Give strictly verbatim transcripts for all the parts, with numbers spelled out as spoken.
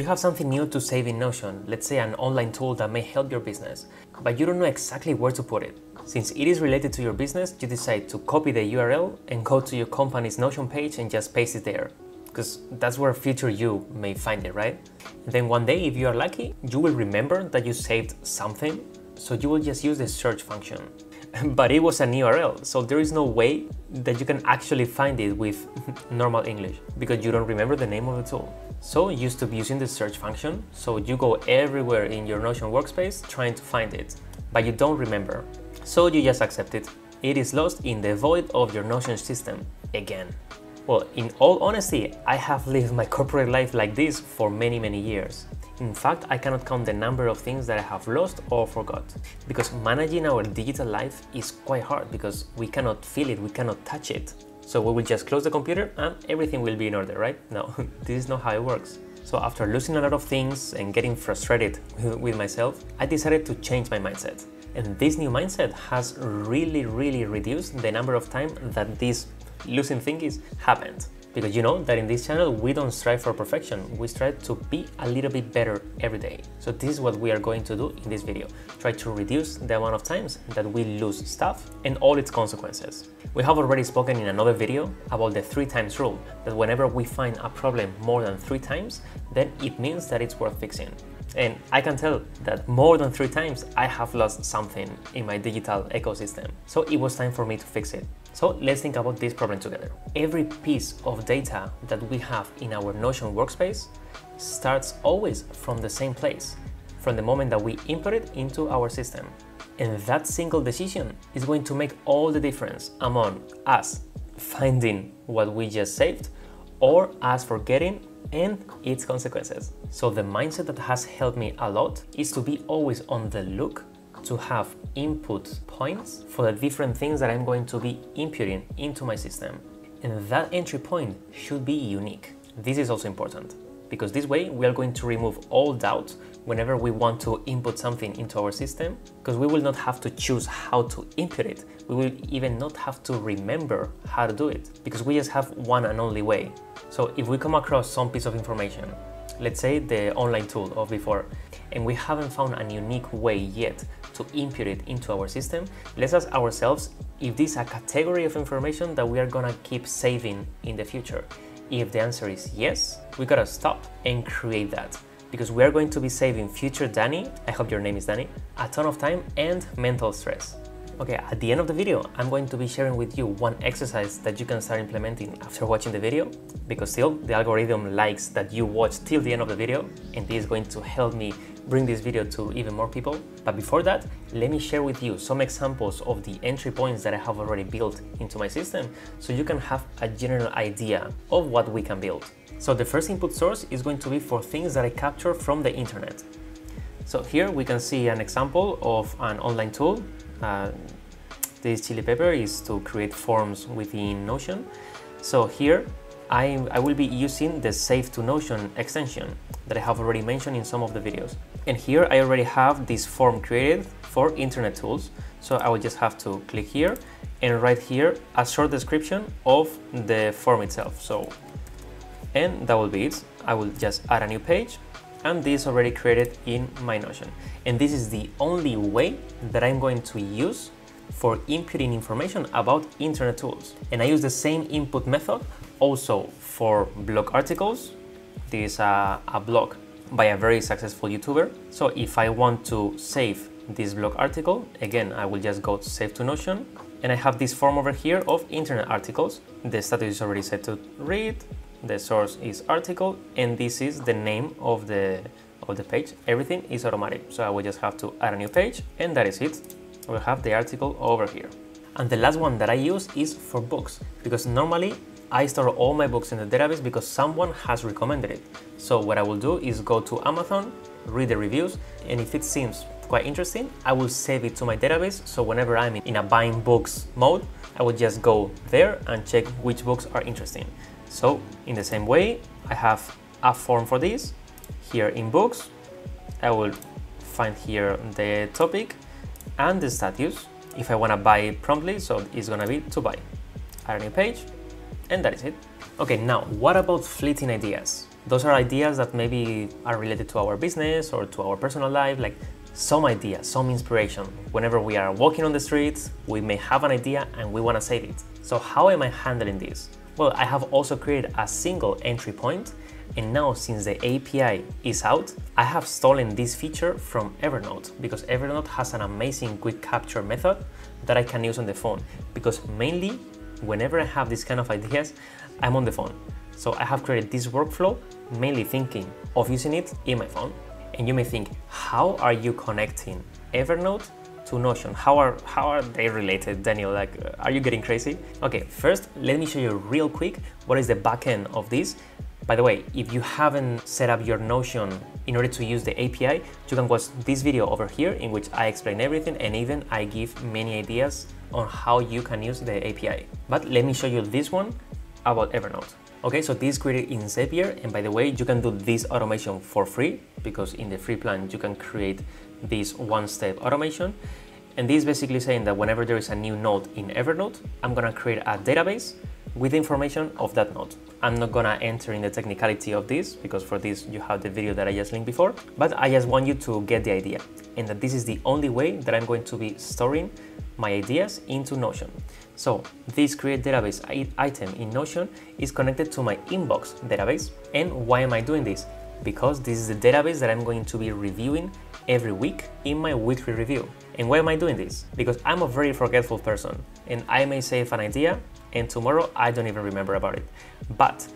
You have something new to save in Notion, let's say an online tool that may help your business, but you don't know exactly where to put it. Since it is related to your business, you decide to copy the U R L and go to your company's Notion page and just paste it there, because that's where future you may find it, right? And then one day, if you are lucky, you will remember that you saved something, so you will just use the search function. But it was an U R L, so there is no way that you can actually find it with normal English, because you don't remember the name of the tool. So you stop using the search function, so you go everywhere in your Notion workspace trying to find it, but you don't remember. So you just accept it. It is lost in the void of your Notion system again. Well, in all honesty, I have lived my corporate life like this for many, many years. In fact, I cannot count the number of things that I have lost or forgot, because managing our digital life is quite hard because we cannot feel it, we cannot touch it. So we will just close the computer and everything will be in order, right? No, this is not how it works. So after losing a lot of things and getting frustrated with myself, I decided to change my mindset. And this new mindset has really, really reduced the number of times that this losing thing is happened. Because you know that in this channel, we don't strive for perfection. We strive to be a little bit better every day. So this is what we are going to do in this video. Try to reduce the amount of times that we lose stuff and all its consequences. We have already spoken in another video about the three times rule, that whenever we find a problem more than three times, then it means that it's worth fixing. And I can tell that more than three times I have lost something in my digital ecosystem. So it was time for me to fix it. So let's think about this problem together. Every piece of data that we have in our Notion workspace starts always from the same place, from the moment that we input it into our system. And that single decision is going to make all the difference among us finding what we just saved or us forgetting and its consequences. So the mindset that has helped me a lot is to be always on the look to have input points for the different things that I'm going to be inputting into my system. And that entry point should be unique. This is also important, because this way we are going to remove all doubt whenever we want to input something into our system, because we will not have to choose how to input it. We will even not have to remember how to do it, because we just have one and only way. So if we come across some piece of information, let's say the online tool of before, and we haven't found a unique way yet to input it into our system, let's ask ourselves if this is a category of information that we are gonna keep saving in the future. If the answer is yes, we gotta stop and create that, because we are going to be saving future Danny, I hope your name is Danny, a ton of time and mental stress. Okay, at the end of the video, I'm going to be sharing with you one exercise that you can start implementing after watching the video, because still the algorithm likes that you watch till the end of the video, and this is going to help me bring this video to even more people. But before that, let me share with you some examples of the entry points that I have already built into my system, so you can have a general idea of what we can build. So the first input source is going to be for things that I capture from the internet. So here we can see an example of an online tool. Uh, this chili pepper is to create forms within Notion. So here I, I will be using the Save to Notion extension that I have already mentioned in some of the videos. And here I already have this form created for internet tools. So I will just have to click here and write here a short description of the form itself. So, and that will be it. I will just add a new page, and this already created in my Notion. And this is the only way that I'm going to use for inputting information about internet tools. And I use the same input method also for blog articles. This is a, a blog by a very successful YouTuber. So if I want to save this blog article, again, I will just go to Save to Notion, and I have this form over here of internet articles. The status is already set to read, the source is article, and this is the name of the of the page. Everything is automatic, so I will just have to add a new page, and that is it. We'll have the article over here. And the last one that I use is for books, because normally I store all my books in the database because someone has recommended it. So what I will do is go to Amazon, read the reviews, and if it seems quite interesting, I will save it to my database. So whenever I'm in a buying books mode, I will just go there and check which books are interesting. So in the same way, I have a form for this. Here in books, I will find here the topic and the status. If I want to buy promptly, so it's going to be to buy. Add a new page, and that is it. Okay, now what about fleeting ideas? Those are ideas that maybe are related to our business or to our personal life, like some idea, some inspiration. Whenever we are walking on the streets, we may have an idea and we want to save it. So how am I handling this? Well, I have also created a single entry point, and now since the A P I is out, I have stolen this feature from Evernote, because Evernote has an amazing quick capture method that I can use on the phone, because mainly whenever I have this kind of ideas, I'm on the phone. So I have created this workflow mainly thinking of using it in my phone. And you may think, how are you connecting Evernote to Notion? How are, how are they related, Daniel? Like, are you getting crazy? Okay, first, let me show you real quick what is the backend of this. By the way, if you haven't set up your Notion in order to use the A P I, you can watch this video over here in which I explain everything, and even I give many ideas on how you can use the A P I. But let me show you this one about Evernote. Okay, so this is created in Zapier, and by the way, you can do this automation for free, because in the free plan you can create this one-step automation. And this is basically saying that whenever there is a new node in Evernote, I'm gonna create a database with the information of that node. I'm not gonna enter in the technicality of this, because for this you have the video that I just linked before, but I just want you to get the idea, and that this is the only way that I'm going to be storing my ideas into Notion. So this create database item in Notion is connected to my inbox database. And why am I doing this? Because this is the database that I'm going to be reviewing every week in my weekly review. And why am I doing this? Because I'm a very forgetful person, and I may save an idea and tomorrow I don't even remember about it. But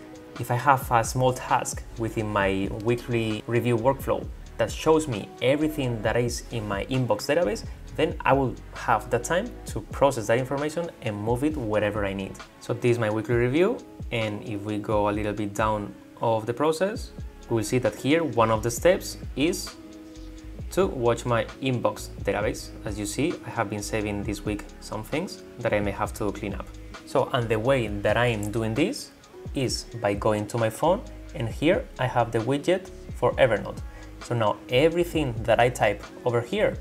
if I have a small task within my weekly review workflow that shows me everything that is in my inbox database, then I will have the time to process that information and move it wherever I need. So this is my weekly review, and if we go a little bit down of the process, we will see that here one of the steps is to watch my inbox database. As you see, I have been saving this week some things that I may have to clean up. So, and the way that I am doing this is by going to my phone, and here I have the widget for Evernote. So now everything that I type over here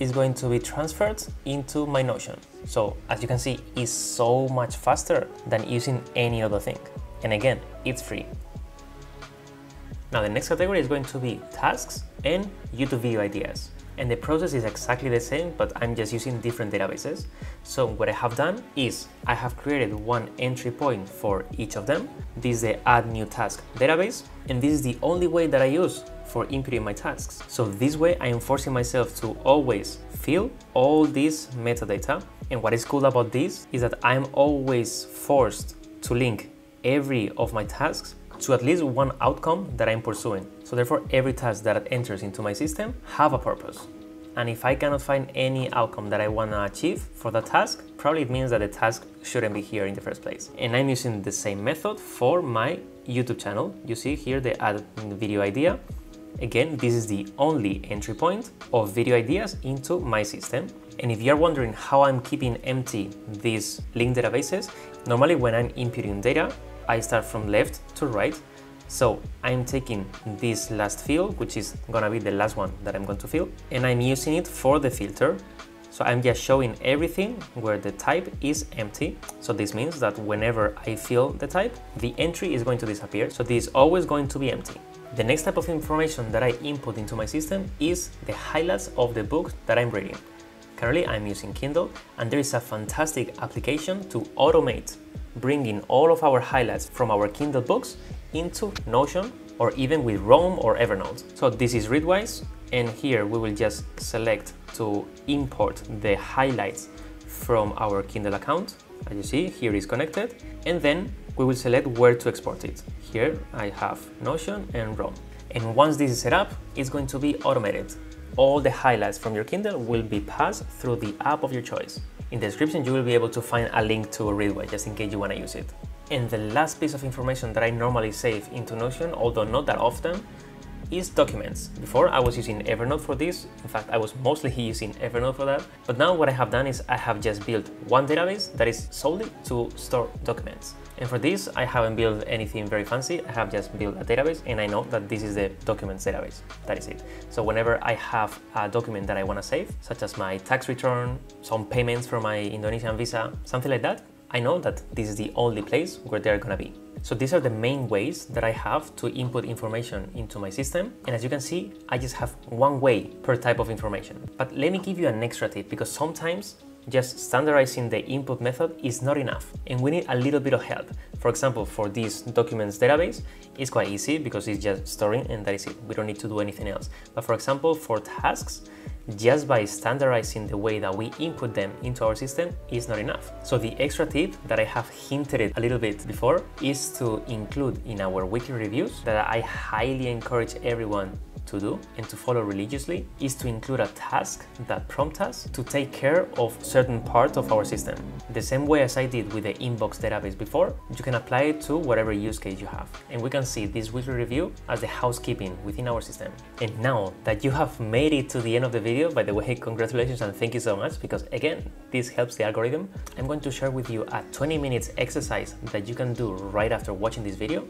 is going to be transferred into my Notion. So as you can see, it's so much faster than using any other thing. And again, it's free. Now the next category is going to be tasks and YouTube video ideas. And the process is exactly the same, but I'm just using different databases. So what I have done is I have created one entry point for each of them. This is the add new task database, and this is the only way that I use for inputting my tasks. So this way I am forcing myself to always fill all this metadata. And what is cool about this is that I'm always forced to link every of my tasks to at least one outcome that I'm pursuing. So therefore, every task that enters into my system have a purpose. And if I cannot find any outcome that I want to achieve for that task, probably it means that the task shouldn't be here in the first place. And I'm using the same method for my YouTube channel. You see here the add video idea. Again, this is the only entry point of video ideas into my system. And if you're wondering how I'm keeping empty these linked databases, normally when I'm inputting data, I start from left to right. So I'm taking this last field, which is gonna be the last one that I'm going to fill, and I'm using it for the filter. So I'm just showing everything where the type is empty. So this means that whenever I fill the type, the entry is going to disappear. So this is always going to be empty. The next type of information that I input into my system is the highlights of the book that I'm reading. Currently, I'm using Kindle, and there is a fantastic application to automate bringing all of our highlights from our Kindle books into Notion, or even with Roam or Evernote. So this is Readwise, and here we will just select to import the highlights from our Kindle account. As you see, here is connected, and then we will select where to export it. Here I have Notion and Roam. And once this is set up, it's going to be automated. All the highlights from your Kindle will be passed through the app of your choice. In the description, you will be able to find a link to a Readwise just in case you want to use it. And the last piece of information that I normally save into Notion, although not that often, is documents. Before I was using Evernote for this. In fact, I was mostly using Evernote for that. But now what I have done is I have just built one database that is solely to store documents. And for this, I haven't built anything very fancy. I have just built a database, and I know that this is the documents database. That is it. So whenever I have a document that I want to save, such as my tax return, some payments for my Indonesian visa, something like that, I know that this is the only place where they're gonna be. So these are the main ways that I have to input information into my system. And as you can see, I just have one way per type of information. But let me give you an extra tip, because sometimes just standardizing the input method is not enough and we need a little bit of help. For example, for this documents database, it's quite easy because it's just storing and that is it. We don't need to do anything else. But for example, for tasks, just by standardizing the way that we input them into our system is not enough. So the extra tip that I have hinted at a little bit before is to include in our weekly reviews, that I highly encourage everyone to do and to follow religiously, is to include a task that prompts us to take care of certain part of our system. The same way as I did with the inbox database before, you can apply it to whatever use case you have. And we can see this weekly review as the housekeeping within our system. And now that you have made it to the end of the video, by the way, congratulations and thank you so much, because again, this helps the algorithm. I'm going to share with you a twenty minutes exercise that you can do right after watching this video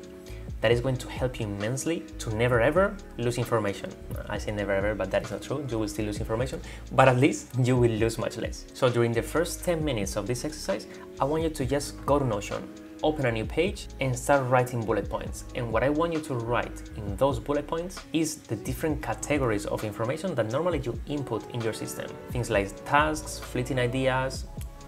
that is going to help you immensely to never ever lose information. I say never ever, but that is not true. You will still lose information, but at least you will lose much less. So during the first ten minutes of this exercise, I want you to just go to Notion, open a new page and start writing bullet points. And what I want you to write in those bullet points is the different categories of information that normally you input in your system. Things like tasks, fleeting ideas,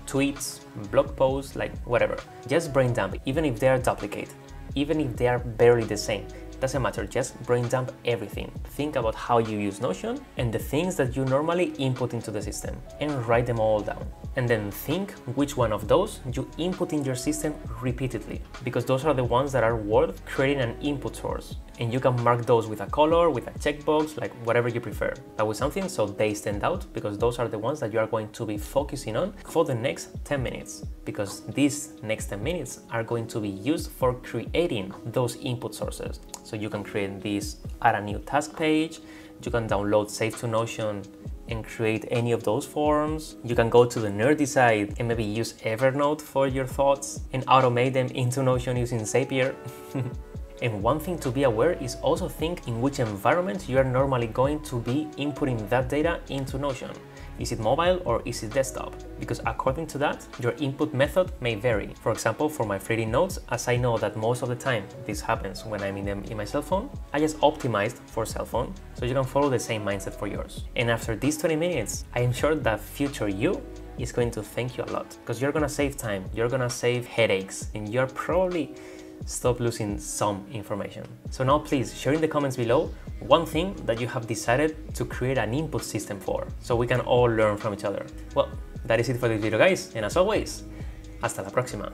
tweets, blog posts, like whatever. Just brain dump, even if they are duplicate. Even if they are barely the same, doesn't matter, just brain dump everything. Think about how you use Notion and the things that you normally input into the system and write them all down. And then think which one of those you input in your system repeatedly, because those are the ones that are worth creating an input source. And you can mark those with a color, with a checkbox, like whatever you prefer. But with something so they stand out, because those are the ones that you are going to be focusing on for the next ten minutes. Because these next ten minutes are going to be used for creating those input sources. So you can create this, add a new task page, you can download Save to Notion and create any of those forms. You can go to the nerdy side and maybe use Evernote for your thoughts and automate them into Notion using Zapier. And one thing to be aware is also think in which environment you are normally going to be inputting that data into Notion. Is it mobile or is it desktop? Because according to that, your input method may vary. For example, for my Friday notes, as I know that most of the time this happens when I'm in, them, in my cell phone, I just optimized for cell phone, so you can follow the same mindset for yours. And after these twenty minutes, I am sure that future you is going to thank you a lot, because you're gonna save time, you're gonna save headaches, and you're probably stop losing some information. So now please share in the comments below one thing that you have decided to create an input system for, so we can all learn from each other. Well, that is it for this video, guys, and as always, hasta la próxima.